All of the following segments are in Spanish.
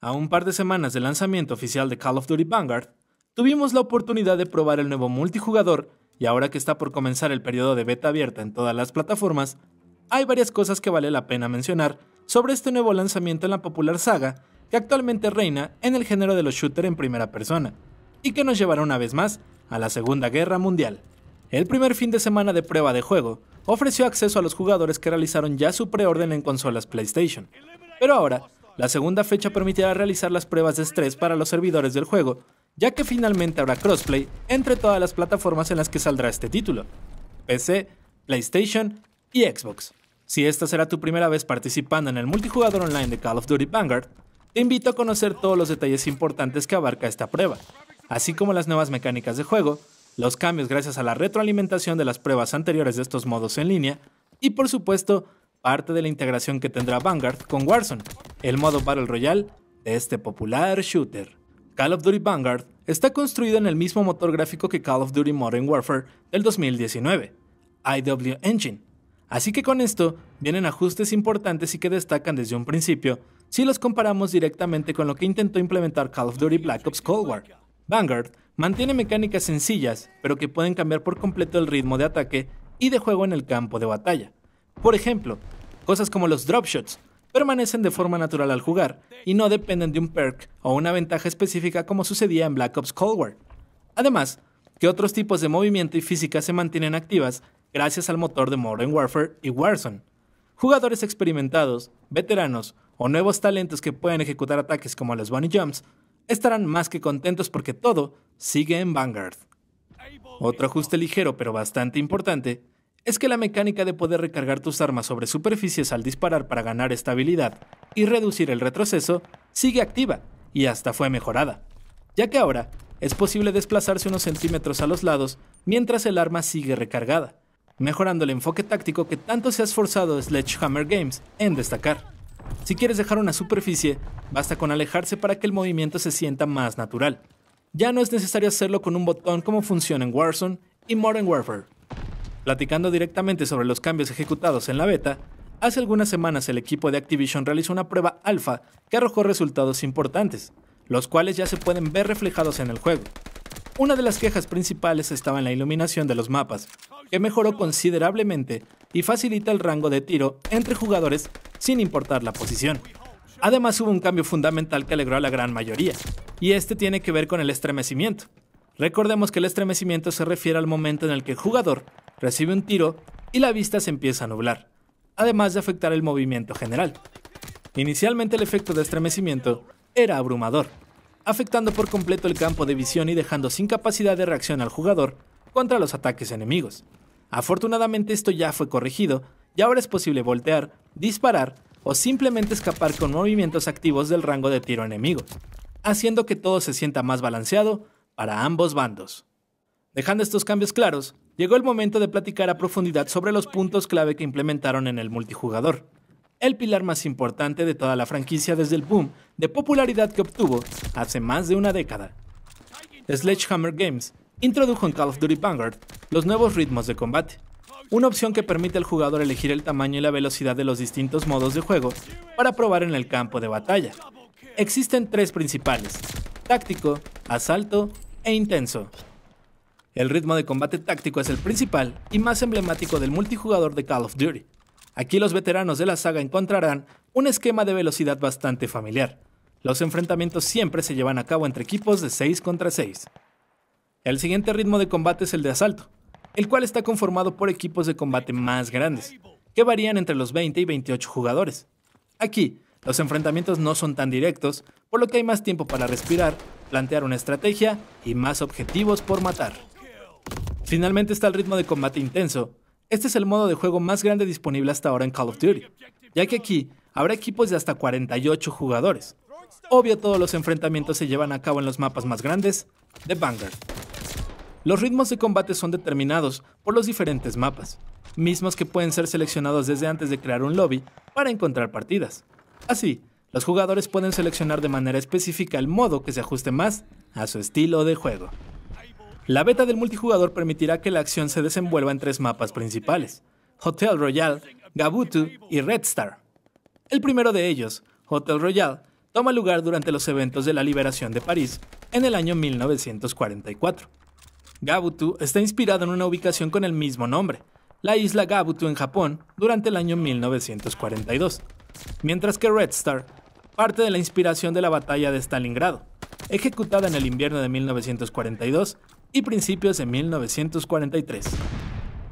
A un par de semanas del lanzamiento oficial de Call of Duty Vanguard, tuvimos la oportunidad de probar el nuevo multijugador y ahora que está por comenzar el periodo de beta abierta en todas las plataformas, hay varias cosas que vale la pena mencionar sobre este nuevo lanzamiento en la popular saga que actualmente reina en el género de los shooters en primera persona y que nos llevará una vez más a la Segunda Guerra Mundial. El primer fin de semana de prueba de juego ofreció acceso a los jugadores que realizaron ya su preorden en consolas PlayStation, pero ahora la segunda fecha permitirá realizar las pruebas de estrés para los servidores del juego, ya que finalmente habrá crossplay entre todas las plataformas en las que saldrá este título: PC, PlayStation y Xbox. Si esta será tu primera vez participando en el multijugador online de Call of Duty Vanguard, te invito a conocer todos los detalles importantes que abarca esta prueba, así como las nuevas mecánicas de juego, los cambios gracias a la retroalimentación de las pruebas anteriores de estos modos en línea y, por supuesto, parte de la integración que tendrá Vanguard con Warzone, el modo Battle Royale de este popular shooter. Call of Duty Vanguard está construido en el mismo motor gráfico que Call of Duty Modern Warfare del 2019, IW Engine, así que con esto vienen ajustes importantes y que destacan desde un principio si los comparamos directamente con lo que intentó implementar Call of Duty Black Ops Cold War. Vanguard mantiene mecánicas sencillas, pero que pueden cambiar por completo el ritmo de ataque y de juego en el campo de batalla. Por ejemplo, cosas como los drop shots permanecen de forma natural al jugar y no dependen de un perk o una ventaja específica como sucedía en Black Ops Cold War. Además, que otros tipos de movimiento y física se mantienen activas gracias al motor de Modern Warfare y Warzone. Jugadores experimentados, veteranos o nuevos talentos que pueden ejecutar ataques como los Bunny Jumps estarán más que contentos porque todo sigue en Vanguard. Otro ajuste ligero pero bastante importante es que la mecánica de poder recargar tus armas sobre superficies al disparar para ganar estabilidad y reducir el retroceso sigue activa y hasta fue mejorada, ya que ahora es posible desplazarse unos centímetros a los lados mientras el arma sigue recargada, mejorando el enfoque táctico que tanto se ha esforzado Sledgehammer Games en destacar. Si quieres dejar una superficie, basta con alejarse para que el movimiento se sienta más natural. Ya no es necesario hacerlo con un botón como funciona en Warzone y Modern Warfare. Platicando directamente sobre los cambios ejecutados en la beta, hace algunas semanas el equipo de Activision realizó una prueba alfa que arrojó resultados importantes, los cuales ya se pueden ver reflejados en el juego. Una de las quejas principales estaba en la iluminación de los mapas, que mejoró considerablemente y facilita el rango de tiro entre jugadores sin importar la posición. Además hubo un cambio fundamental que alegró a la gran mayoría, y este tiene que ver con el estremecimiento. Recordemos que el estremecimiento se refiere al momento en el que el jugador recibe un tiro y la vista se empieza a nublar, además de afectar el movimiento general. Inicialmente el efecto de estremecimiento era abrumador, afectando por completo el campo de visión y dejando sin capacidad de reacción al jugador contra los ataques enemigos. Afortunadamente esto ya fue corregido y ahora es posible voltear, disparar o simplemente escapar con movimientos activos del rango de tiro enemigo, haciendo que todo se sienta más balanceado para ambos bandos. Dejando estos cambios claros, llegó el momento de platicar a profundidad sobre los puntos clave que implementaron en el multijugador, el pilar más importante de toda la franquicia desde el boom de popularidad que obtuvo hace más de una década. Sledgehammer Games introdujo en Call of Duty Vanguard los nuevos ritmos de combate, una opción que permite al jugador elegir el tamaño y la velocidad de los distintos modos de juego para probar en el campo de batalla. Existen tres principales: táctico, asalto e intenso. El ritmo de combate táctico es el principal y más emblemático del multijugador de Call of Duty. Aquí los veteranos de la saga encontrarán un esquema de velocidad bastante familiar. Los enfrentamientos siempre se llevan a cabo entre equipos de 6 contra 6. El siguiente ritmo de combate es el de asalto, el cual está conformado por equipos de combate más grandes, que varían entre los 20 y 28 jugadores. Aquí, los enfrentamientos no son tan directos, por lo que hay más tiempo para respirar, plantear una estrategia y más objetivos por matar. Finalmente está el ritmo de combate intenso. Este es el modo de juego más grande disponible hasta ahora en Call of Duty, ya que aquí habrá equipos de hasta 48 jugadores. Obvio, todos los enfrentamientos se llevan a cabo en los mapas más grandes de Vanguard. Los ritmos de combate son determinados por los diferentes mapas, mismos que pueden ser seleccionados desde antes de crear un lobby para encontrar partidas. Así, los jugadores pueden seleccionar de manera específica el modo que se ajuste más a su estilo de juego. La beta del multijugador permitirá que la acción se desenvuelva en tres mapas principales: Hotel Royal, Gabutu y Red Star. El primero de ellos, Hotel Royal, toma lugar durante los eventos de la liberación de París en el año 1944. Gabutu está inspirado en una ubicación con el mismo nombre, la isla Gabutu en Japón, durante el año 1942, mientras que Red Star parte de la inspiración de la batalla de Stalingrado, ejecutada en el invierno de 1942 y principios de 1943.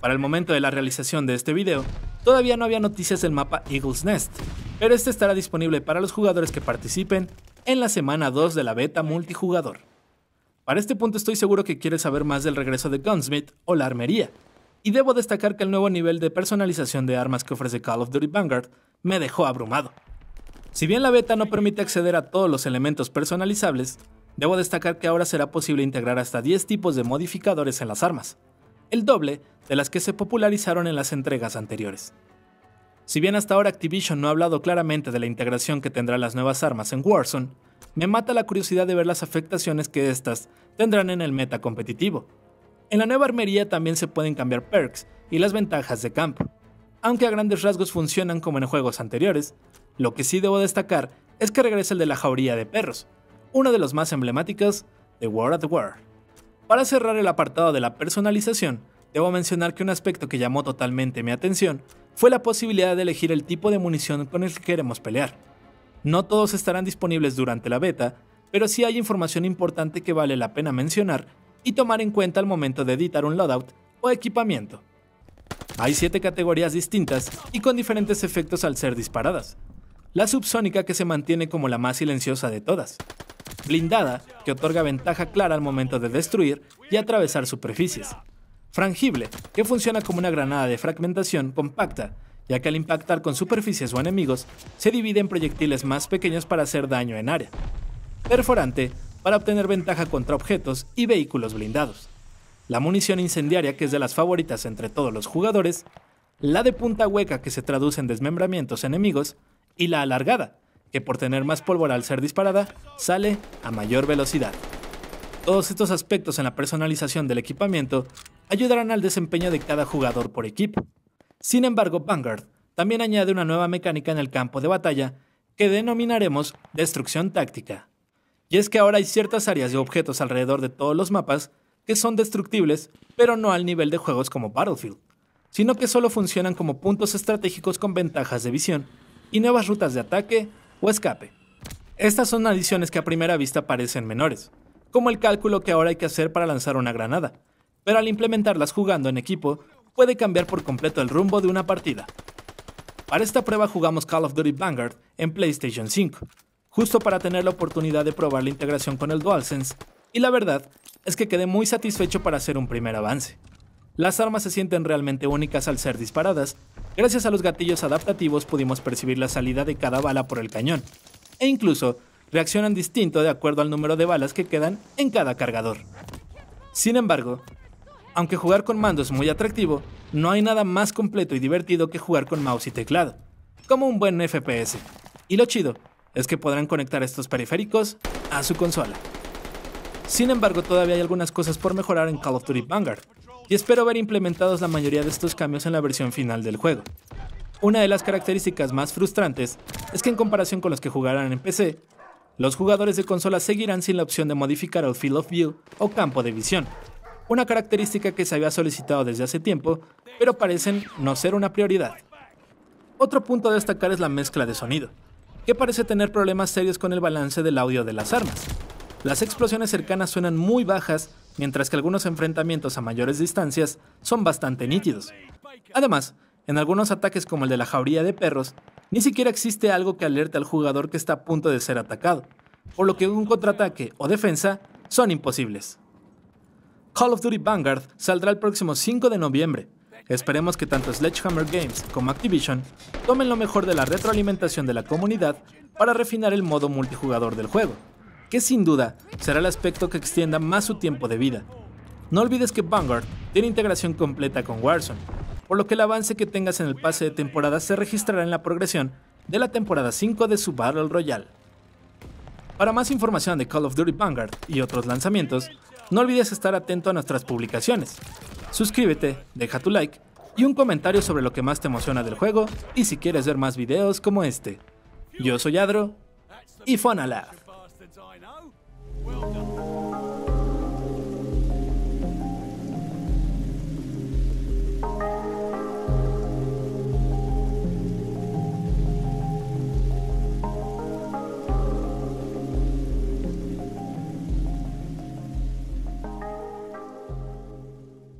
Para el momento de la realización de este video, todavía no había noticias del mapa Eagle's Nest, pero este estará disponible para los jugadores que participen en la semana 2 de la beta multijugador. Para este punto estoy seguro que quieres saber más del regreso de Gunsmith o la armería, y debo destacar que el nuevo nivel de personalización de armas que ofrece Call of Duty Vanguard me dejó abrumado. Si bien la beta no permite acceder a todos los elementos personalizables, debo destacar que ahora será posible integrar hasta 10 tipos de modificadores en las armas, el doble de las que se popularizaron en las entregas anteriores. Si bien hasta ahora Activision no ha hablado claramente de la integración que tendrán las nuevas armas en Warzone, me mata la curiosidad de ver las afectaciones que estas tendrán en el meta competitivo. En la nueva armería también se pueden cambiar perks y las ventajas de campo, aunque a grandes rasgos funcionan como en juegos anteriores. Lo que sí debo destacar es que regresa el de la jauría de perros, uno de los más emblemáticos de World at War. Para cerrar el apartado de la personalización, debo mencionar que un aspecto que llamó totalmente mi atención fue la posibilidad de elegir el tipo de munición con el que queremos pelear. No todos estarán disponibles durante la beta, pero sí hay información importante que vale la pena mencionar y tomar en cuenta al momento de editar un loadout o equipamiento. Hay 7 categorías distintas y con diferentes efectos al ser disparadas. La subsónica, que se mantiene como la más silenciosa de todas. Blindada, que otorga ventaja clara al momento de destruir y atravesar superficies. Frangible, que funciona como una granada de fragmentación compacta, ya que al impactar con superficies o enemigos, se divide en proyectiles más pequeños para hacer daño en área. Perforante, para obtener ventaja contra objetos y vehículos blindados. La munición incendiaria, que es de las favoritas entre todos los jugadores. La de punta hueca, que se traduce en desmembramientos enemigos. Y la alargada, que por tener más pólvora al ser disparada, sale a mayor velocidad. Todos estos aspectos en la personalización del equipamiento ayudarán al desempeño de cada jugador por equipo. Sin embargo, Vanguard también añade una nueva mecánica en el campo de batalla que denominaremos destrucción táctica. Y es que ahora hay ciertas áreas y objetos alrededor de todos los mapas que son destructibles, pero no al nivel de juegos como Battlefield, sino que solo funcionan como puntos estratégicos con ventajas de visión y nuevas rutas de ataque o escape. Estas son adiciones que a primera vista parecen menores, como el cálculo que ahora hay que hacer para lanzar una granada, pero al implementarlas jugando en equipo, puede cambiar por completo el rumbo de una partida. Para esta prueba jugamos Call of Duty Vanguard en PlayStation 5, justo para tener la oportunidad de probar la integración con el DualSense, y la verdad es que quedé muy satisfecho para hacer un primer avance. Las armas se sienten realmente únicas al ser disparadas. Gracias a los gatillos adaptativos pudimos percibir la salida de cada bala por el cañón, e incluso reaccionan distinto de acuerdo al número de balas que quedan en cada cargador. Sin embargo, aunque jugar con mando es muy atractivo, no hay nada más completo y divertido que jugar con mouse y teclado, como un buen FPS, y lo chido es que podrán conectar estos periféricos a su consola. Sin embargo, todavía hay algunas cosas por mejorar en Call of Duty Vanguard, y espero ver implementados la mayoría de estos cambios en la versión final del juego. Una de las características más frustrantes es que en comparación con los que jugarán en PC, los jugadores de consola seguirán sin la opción de modificar el Field of View o campo de visión, una característica que se había solicitado desde hace tiempo, pero parecen no ser una prioridad. Otro punto a destacar es la mezcla de sonido, que parece tener problemas serios con el balance del audio de las armas. Las explosiones cercanas suenan muy bajas, mientras que algunos enfrentamientos a mayores distancias son bastante nítidos. Además, en algunos ataques como el de la jauría de perros, ni siquiera existe algo que alerte al jugador que está a punto de ser atacado, por lo que un contraataque o defensa son imposibles. Call of Duty Vanguard saldrá el próximo 5 de noviembre. Esperemos que tanto Sledgehammer Games como Activision tomen lo mejor de la retroalimentación de la comunidad para refinar el modo multijugador del juego, que sin duda será el aspecto que extienda más su tiempo de vida. No olvides que Vanguard tiene integración completa con Warzone, por lo que el avance que tengas en el pase de temporada se registrará en la progresión de la temporada 5 de su Battle Royale. Para más información de Call of Duty Vanguard y otros lanzamientos, no olvides estar atento a nuestras publicaciones. Suscríbete, deja tu like y un comentario sobre lo que más te emociona del juego y si quieres ver más videos como este. Yo soy Yadro y Fonalab.